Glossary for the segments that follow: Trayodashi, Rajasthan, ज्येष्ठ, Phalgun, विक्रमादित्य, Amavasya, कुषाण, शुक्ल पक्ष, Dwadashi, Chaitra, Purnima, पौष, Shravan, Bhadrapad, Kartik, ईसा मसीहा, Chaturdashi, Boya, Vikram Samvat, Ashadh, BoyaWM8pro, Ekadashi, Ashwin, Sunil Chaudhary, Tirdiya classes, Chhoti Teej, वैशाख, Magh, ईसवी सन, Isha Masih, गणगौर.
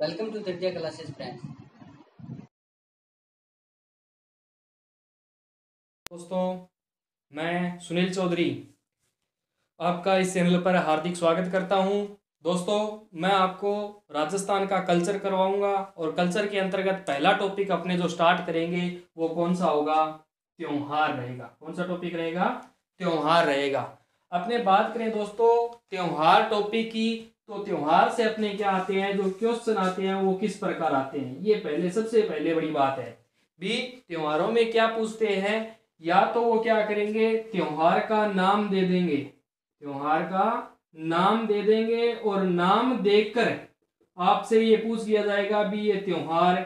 Welcome to Tirdiya classes friends. दोस्तों, मैं सुनील चौधरी आपका इस चैनल पर हार्दिक स्वागत करता हूं। दोस्तों, मैं आपको राजस्थान का कल्चर करवाऊंगा और कल्चर के अंतर्गत पहला टॉपिक अपने जो स्टार्ट करेंगे वो कौन सा होगा? त्योहार रहेगा। कौन सा टॉपिक रहेगा? त्योहार रहेगा। अपने बात करें दोस्तों त्योहार टॉपिक की, तो त्योहार से अपने क्या आते हैं, जो क्वेश्चन आते हैं वो किस प्रकार आते हैं, ये पहले सबसे पहले बड़ी बात है। भी त्योहारों में क्या पूछते हैं, या तो वो क्या करेंगे, त्योहार का नाम दे देंगे, त्योहार का नाम दे देंगे और नाम देकर आपसे ये पूछ लिया जाएगा भी ये त्योहार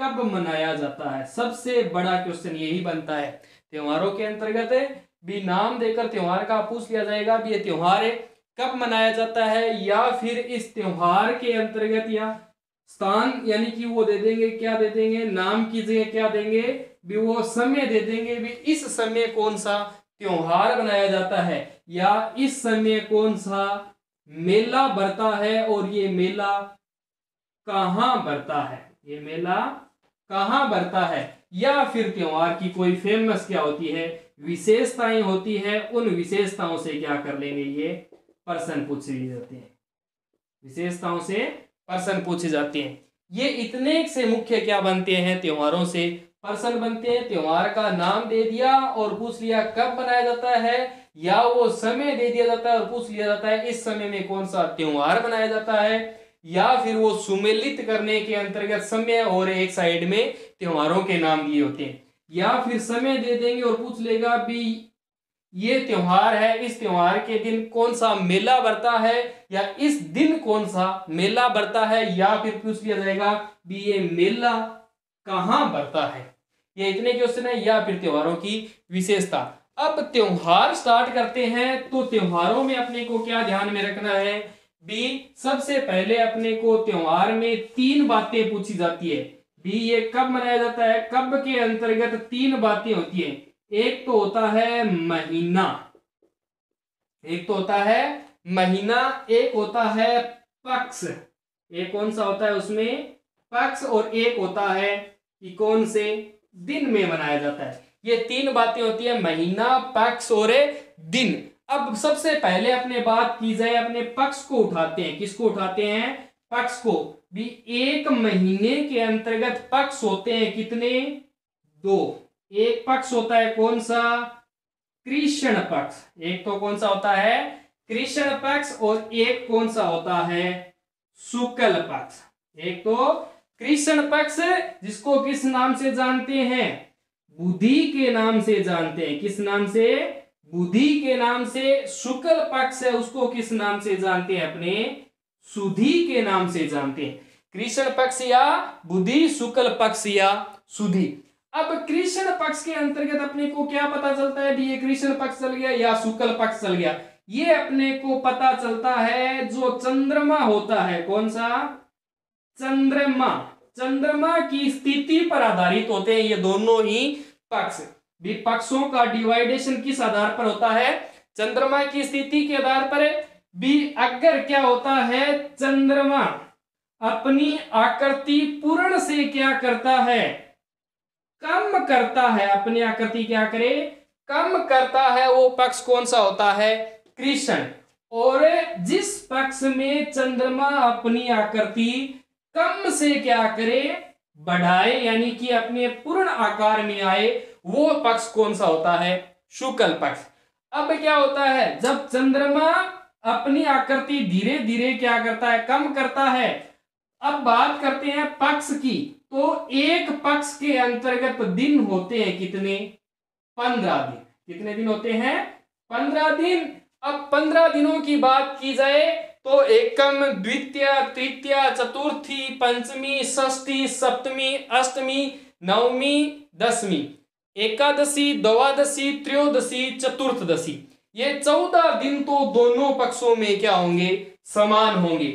कब मनाया जाता है। सबसे बड़ा क्वेश्चन यही बनता है त्योहारों के अंतर्गत, भी नाम देकर त्योहार का पूछ लिया जाएगा भी ये त्योहार कब मनाया जाता है, या फिर इस त्योहार के अंतर्गत या स्थान, यानी कि वो दे देंगे, क्या दे देंगे, नाम की जगह क्या देंगे भी वो समय दे देंगे भी इस समय कौन सा त्योहार मनाया जाता है, या इस समय कौन सा मेला भरता है और ये मेला कहाँ भरता है, ये मेला कहाँ भरता है, या फिर त्योहार की कोई फेमस क्या होती है, विशेषताएं होती है, उन विशेषताओं से क्या कर लेंगे, ये पर्सन पूछे जाते हैं, विशेषताओं से पर्सन पूछे जाते हैं। ये इतने से मुख्य क्या बनते हैं, त्योहारों से पर्सन बनते हैं। त्योहार का नाम दे दिया और पूछ लिया कब मनाया जाता है, या वो समय दे दिया जाता है और पूछ लिया जाता है इस समय में कौन सा त्योहार मनाया जाता है, या फिर वो सुमेलित करने के अंतर्गत समय और एक साइड में त्योहारों के नाम दिए होते हैं, या फिर समय दे देंगे और पूछ लेगा भी ये त्योहार है, इस त्योहार के दिन कौन सा मेला भरता है, या इस दिन कौन सा मेला भरता है, या फिर पूछ लिया जाएगा भी ये मेला कहाँ भरता है। ये इतने क्वेश्चन है, या फिर त्योहारों की विशेषता। अब त्योहार स्टार्ट करते हैं, तो त्योहारों में अपने को क्या ध्यान में रखना है भी सबसे पहले अपने को त्योहार में तीन बातें पूछी जाती है भी ये कब मनाया जाता है, कब के अंतर्गत तीन बातें होती है। एक तो होता है महीना, एक तो होता है महीना, एक होता है पक्ष, एक कौन सा होता है उसमें पक्ष, और एक होता है कि कौन से दिन में मनाया जाता है। ये तीन बातें होती है, महीना, पक्ष और दिन। अब सबसे पहले अपने बात की जाए, अपने पक्ष को उठाते हैं, किसको उठाते हैं, पक्ष को भी। एक महीने के अंतर्गत पक्ष होते हैं कितने, दो। एक पक्ष होता है कौन सा, कृष्ण पक्ष, एक तो कौन सा होता है कृष्ण पक्ष, और एक कौन सा होता है शुक्ल पक्ष। एक तो कृष्ण पक्ष जिसको किस नाम से जानते हैं, बुद्धि के नाम से जानते हैं, किस नाम से, बुद्धि के नाम से। शुक्ल पक्ष है उसको किस नाम से जानते हैं, अपने सुधी के नाम से जानते हैं। कृष्ण पक्ष या बुद्धि, शुक्ल पक्ष या सुधी। अब कृष्ण पक्ष के अंतर्गत अपने को क्या पता चलता है भी ये कृष्ण पक्ष चल गया या शुक्ल पक्ष चल गया, ये अपने को पता चलता है जो चंद्रमा होता है, कौन सा, चंद्रमा, चंद्रमा की स्थिति पर आधारित होते हैं ये दोनों ही पक्ष। विपक्षों का डिवाइडेशन किस आधार पर होता है, चंद्रमा की स्थिति के आधार पर भी। अगर क्या होता है, चंद्रमा अपनी आकृति पूर्ण से क्या करता है, कम करता है, अपनी आकृति क्या करे, कम करता है, वो पक्ष कौन सा होता है, कृष्ण। और जिस पक्ष में चंद्रमा अपनी आकृति कम से क्या करे, बढ़ाए, यानी कि अपने पूर्ण आकार में आए, वो पक्ष कौन सा होता है, शुक्ल पक्ष। अब क्या होता है, जब चंद्रमा अपनी आकृति धीरे धीरे क्या करता है, कम करता है। अब बात करते हैं पक्ष की, तो एक पक्ष के अंतर्गत दिन होते हैं कितने, 15 दिन। कितने दिन होते हैं, 15 दिन। अब 15 दिनों की बात की जाए तो एकम, द्वितीया, तृतीया, चतुर्थी, पंचमी, षष्ठी, सप्तमी, अष्टमी, नवमी, दसवीं, एकादशी, द्वादशी, त्रयोदशी, चतुर्थदशी, ये 14 दिन तो दोनों पक्षों में क्या होंगे, समान होंगे।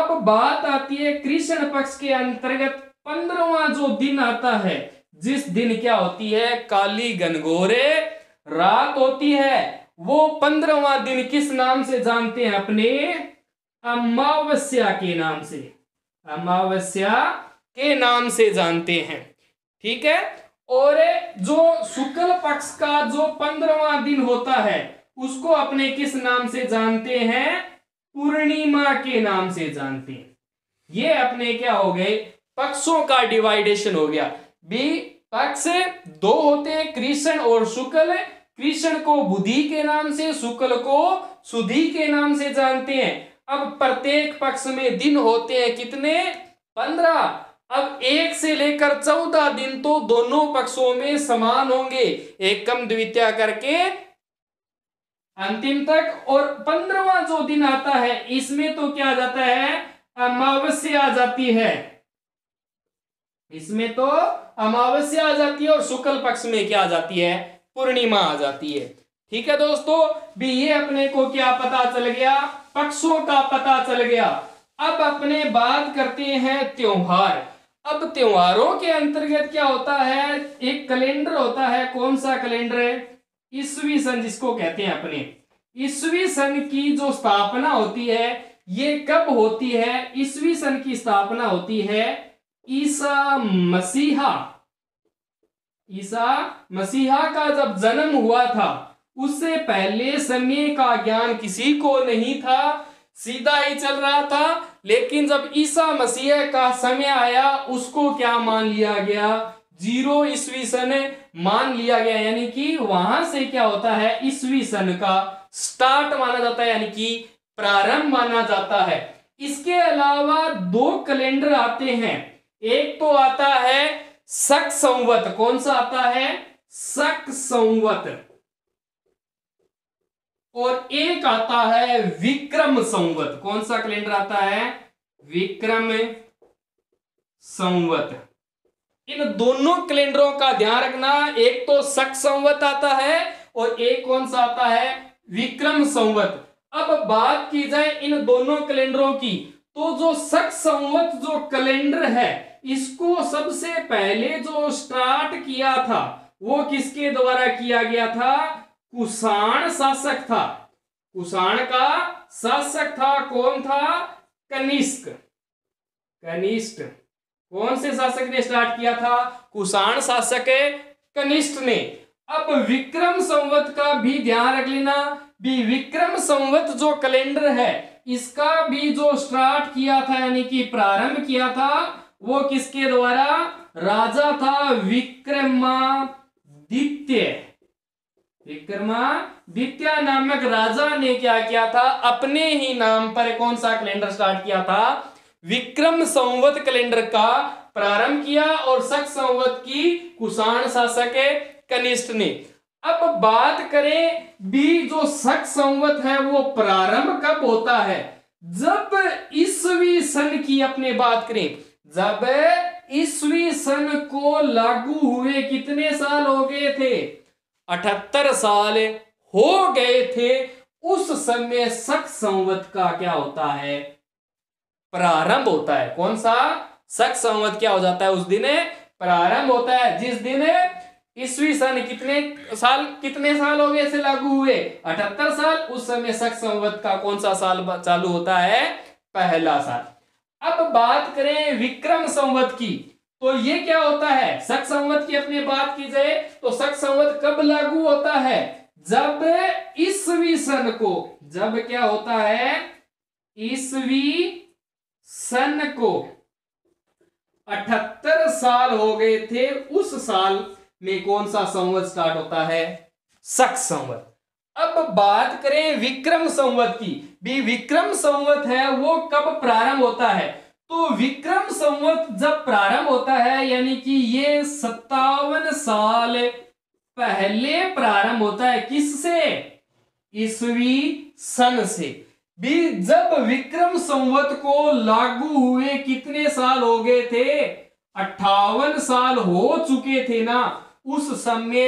अब बात आती है कृष्ण पक्ष के अंतर्गत 15वां जो दिन आता है, जिस दिन क्या होती है, काली गनगोरे रात होती है, वो 15वां दिन किस नाम से जानते हैं, अपने अमावस्या के नाम से, अमावस्या के नाम से जानते हैं। ठीक है। और जो शुक्ल पक्ष का जो 15वां दिन होता है उसको अपने किस नाम से जानते हैं? पूर्णिमा के नाम से जानते हैं। ये अपने क्या हो गए? पक्षों का डिवाइडेशन हो गया। बी पक्ष दो होते हैं, कृष्ण और शुक्ल। कृष्ण को बुधि के नाम से, शुक्ल को सुधि के नाम से जानते हैं। अब प्रत्येक पक्ष में दिन होते हैं कितने? 15। अब 1 से लेकर 14 दिन तो दोनों पक्षों में समान होंगे, एकम द्वितीया करके अंतिम तक। और 15वां जो दिन आता है इसमें तो क्या आ जाता है? अमावस्या आ जाती है। इसमें तो अमावस्या आ जाती है और शुक्ल पक्ष में क्या आ जाती है? पूर्णिमा आ जाती है। ठीक है दोस्तों, भी ये अपने को क्या पता चल गया? पक्षों का पता चल गया। अब अपने बात करते हैं त्योहार। अब त्योहारों के अंतर्गत क्या होता है? एक कैलेंडर होता है। कौन सा कैलेंडर है? ईसवी सन, जिसको कहते हैं अपने। ईसवी सन की जो स्थापना होती है ये कब होती है? ईसवी सन की स्थापना होती है ईसा मसीहा। ईसा मसीहा का जब जन्म हुआ था उससे पहले समय का ज्ञान किसी को नहीं था, सीधा ही चल रहा था। लेकिन जब ईसा मसीह का समय आया उसको क्या मान लिया गया? 0 ईस्वी सन मान लिया गया। यानी कि वहां से क्या होता है? ईस्वी सन का स्टार्ट माना जाता है, यानी कि प्रारंभ माना जाता है। इसके अलावा 2 कैलेंडर आते हैं। एक तो आता है शक संवत। कौन सा आता है? शक संवत। और एक आता है विक्रम संवत। कौन सा कैलेंडर आता है? विक्रम संवत। इन दोनों कैलेंडरों का ध्यान रखना। एक तो शक संवत आता है और एक कौन सा आता है? विक्रम संवत। अब बात की जाए इन दोनों कैलेंडरों की, तो जो शक संवत जो कैलेंडर है इसको सबसे पहले जो स्टार्ट किया था वो किसके द्वारा किया गया था? कुषाण शासक था। कुषाण का शासक था कौन था? कनिष्क। कनिष्क। कौन से शासक ने स्टार्ट किया था? कुषाण शासक कनिष्क ने। अब विक्रम संवत का भी ध्यान रख लेना। भी विक्रम संवत जो कैलेंडर है इसका भी जो स्टार्ट किया था यानी कि प्रारंभ किया था वो किसके द्वारा? राजा था विक्रमादित्य। विक्रमादित्य नामक राजा ने क्या किया था? अपने ही नाम पर कौन सा कैलेंडर स्टार्ट किया था? विक्रम संवत कैलेंडर का प्रारंभ किया और शक संवत की कुषाण शासक कनिष्क ने। अब बात करें भी जो शक संवत है वो प्रारंभ कब होता है? जब ईसवी सन की अपने बात करें, जब ईसवी सन को लागू हुए कितने साल हो गए थे? 78 साल हो गए थे। उस समय शक संवत का क्या होता है? प्रारंभ होता है। कौन सा? शक संवत क्या हो जाता है? उस दिन प्रारंभ होता है जिस दिन ईस्वी सन कितने साल हो गए से लागू हुए? 78 साल। उस समय शक संवत का कौन सा साल चालू होता है? पहला साल। अब बात करें विक्रम संवत की, तो ये क्या होता है? शक संवत की अपने बात की जाए तो शक संवत कब लागू होता है? जब ईसवी सन को, जब क्या होता है? ईसवी सन को 78 साल हो गए थे उस साल में कौन सा संवत स्टार्ट होता है? शक संवत। अब बात करें विक्रम संवत की, भी विक्रम संवत है वो कब प्रारंभ होता है? तो विक्रम संवत जब प्रारंभ होता है यानी कि ये 57 साल पहले प्रारंभ होता है। किससे? ईसवी सन से। भी जब विक्रम संवत को लागू हुए कितने साल हो गए थे? 58 साल हो चुके थे ना। उस समय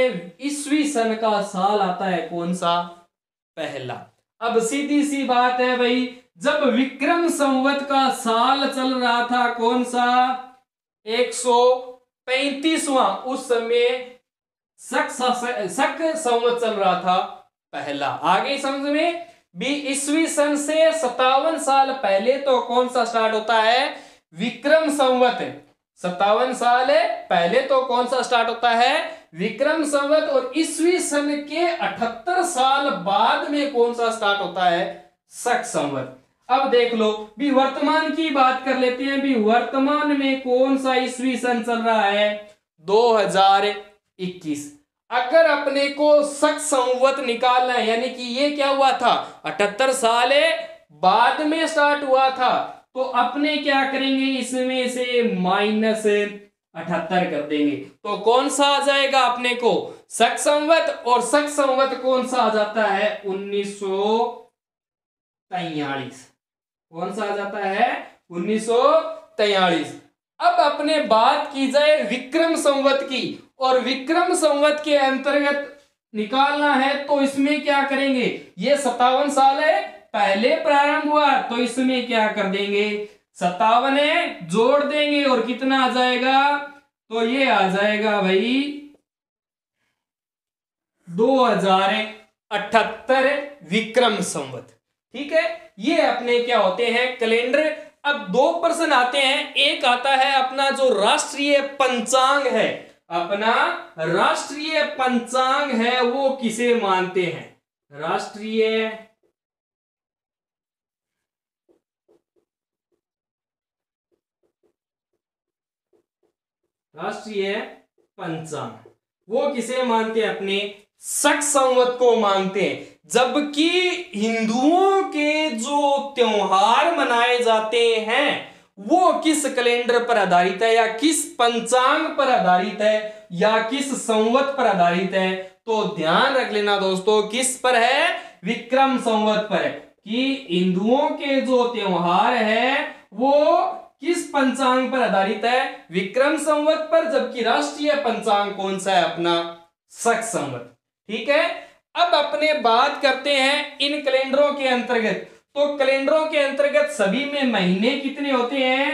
ईसवी सन का साल आता है कौन सा? पहला। अब सीधी सी बात है भाई, जब विक्रम संवत का साल चल रहा था कौन सा? 135वां। उस समय शक संवत चल रहा था पहला। आगे समझ में भी ईसवी सन से 57 साल पहले तो कौन सा स्टार्ट होता है? विक्रम संवत 57 साल है। पहले तो कौन सा स्टार्ट होता है? विक्रम संवत। और ईस्वी सन के 78 साल बाद में कौन सा स्टार्ट होता है? शक संवत। अब देख लो भी वर्तमान की बात कर लेते हैं। भी वर्तमान में कौन सा ईस्वी सन चल रहा है? 2021। अगर अपने को शक संवत निकालना है, यानी कि ये क्या हुआ था 78 साल बाद में स्टार्ट हुआ था, तो अपने क्या करेंगे इसमें से -78 कर देंगे। तो कौन सा आ जाएगा अपने को शक संवत, और शक संवत कौन सा आ जाता है 1943। कौन सा आ जाता है 1943। अब अपने बात की जाए विक्रम संवत की, और विक्रम संवत के अंतर्गत निकालना है तो इसमें क्या करेंगे, ये 57 साल है, पहले प्रारंभ हुआ तो इसमें क्या कर देंगे 57 है जोड़ देंगे, और कितना आ जाएगा तो ये आ जाएगा भाई 2078 विक्रम संवत। ठीक है, ये अपने क्या होते हैं कैलेंडर। अब दो प्रश्न आते हैं, एक आता है अपना जो राष्ट्रीय पंचांग है, अपना राष्ट्रीय पंचांग है वो किसे मानते हैं? राष्ट्रीय पंचांग वो किसे मानते हैं? अपने शक संवत को मानते हैं। जबकि हिंदुओं के जो त्योहार मनाए जाते हैं वो किस कैलेंडर पर आधारित है, या किस पंचांग पर आधारित है, या किस संवत पर आधारित है? तो ध्यान रख लेना दोस्तों, किस पर है? विक्रम संवत पर है। कि हिंदुओं के जो त्योहार है वो किस पंचांग पर आधारित है? विक्रम संवत पर। जबकि राष्ट्रीय पंचांग कौन सा है अपना? शक संवत। ठीक है, अब अपने बात करते हैं इन कैलेंडरों के अंतर्गत। तो कैलेंडरों के अंतर्गत सभी में महीने कितने होते हैं?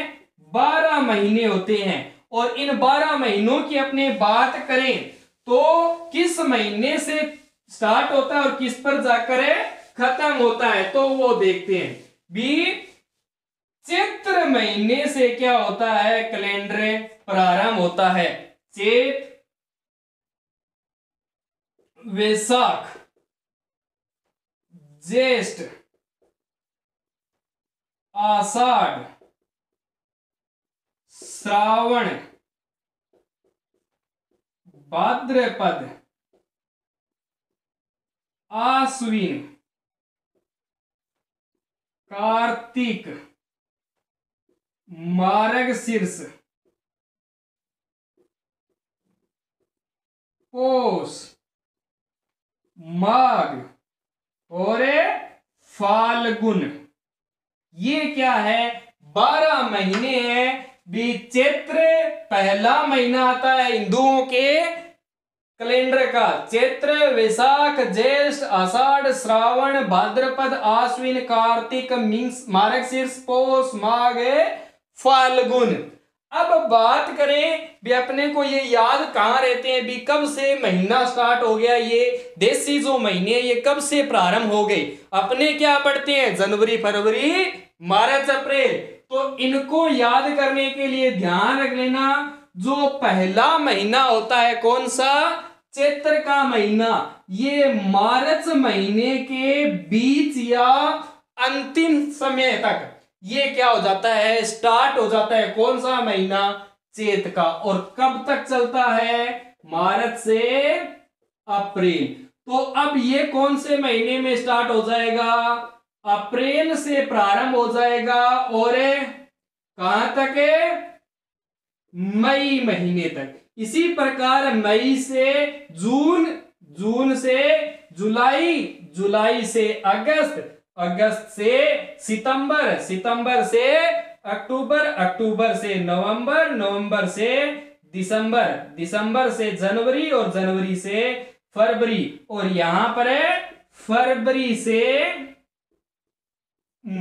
12 महीने होते हैं। और इन 12 महीनों की अपने बात करें तो किस महीने से स्टार्ट होता है और किस पर जाकर खत्म होता है, तो वो देखते हैं। बी चैत्र महीने से क्या होता है कैलेंडर प्रारंभ होता है, चैत्र वैशाख ज्येष्ठ आषाढ़ श्रावण भाद्रपद आश्विन कार्तिक मार्गशीर्ष पौष माघ और फाल्गुन, ये क्या है 12 महीने हैं। भी चैत्र पहला महीना आता है हिंदुओं के कैलेंडर का, चैत्र वैशाख ज्येष्ठ आषाढ़ श्रावण भाद्रपद आश्विन कार्तिक मार्गशीर्ष पौष माघ फाल्गुन। अब बात करें भी अपने को ये याद कहाँ रहते हैं, भी कब से महीना स्टार्ट हो गया, ये देसी जो महीने ये कब से प्रारंभ हो गए। अपने क्या पढ़ते हैं जनवरी फरवरी मार्च अप्रैल, तो इनको याद करने के लिए ध्यान रख लेना जो पहला महीना होता है कौन सा चैत्र का महीना, ये मार्च महीने के बीच या अंतिम समय तक ये क्या हो जाता है स्टार्ट हो जाता है कौन सा महीना चैत का, और कब तक चलता है मार्च से अप्रैल। तो अब ये कौन से महीने में स्टार्ट हो जाएगा? अप्रैल से प्रारंभ हो जाएगा और कहां तक है? मई महीने तक। इसी प्रकार मई से जून, जून से जुलाई, जुलाई से अगस्त, अगस्त से सितंबर, सितंबर से अक्टूबर, अक्टूबर से नवंबर, नवंबर से दिसंबर, दिसंबर से जनवरी, और जनवरी से फरवरी, और यहां पर है फरवरी से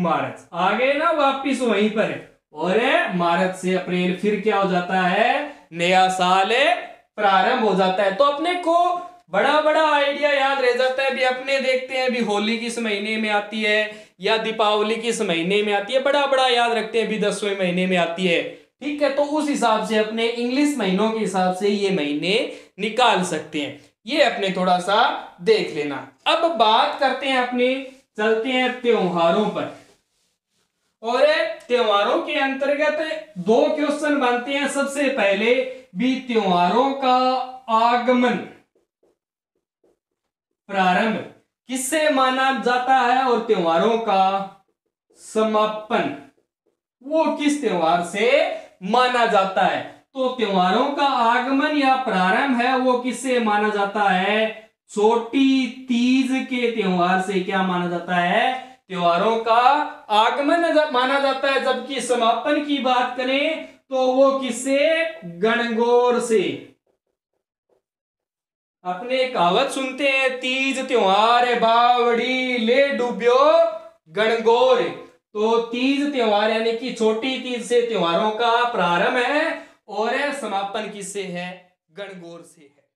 मार्च। आगे ना वापिस वहीं पर है, और है मार्च से अप्रैल। फिर क्या हो जाता है नया साल प्रारंभ हो जाता है। तो अपने को बड़ा बड़ा आइडिया याद रह जाता है। भी अपने देखते हैं भी होली किस महीने में आती है, या दीपावली किस महीने में आती है, बड़ा बड़ा याद रखते हैं भी 10वें महीने में आती है। ठीक है, तो उस हिसाब से अपने इंग्लिश महीनों के हिसाब से ये महीने निकाल सकते हैं, ये अपने थोड़ा सा देख लेना। अब बात करते हैं अपने, चलते हैं त्योहारों पर, और त्योहारों के अंतर्गत दो क्वेश्चन बनते हैं। सबसे पहले भी त्योहारों का आगमन प्रारंभ किससे माना जाता है और त्योहारों का समापन वो किस त्योहार से माना जाता है। तो त्योहारों का आगमन या प्रारंभ है वो किससे माना जाता है, छोटी तीज के त्योहार से क्या माना जाता है, त्योहारों का आगमन माना जाता है। जबकि समापन की बात करें तो वो किससे, गणगौर से। अपने कहावत सुनते हैं, तीज त्योहार बावड़ी ले डूब्यो गणगौर। तो तीज त्योहार यानी कि छोटी तीज से त्योहारों का प्रारंभ है और समापन किससे है, गणगौर से है।